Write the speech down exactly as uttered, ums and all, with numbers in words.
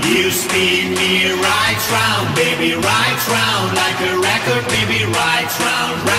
You spin me right round, baby, right round, like a record, baby, right round, round.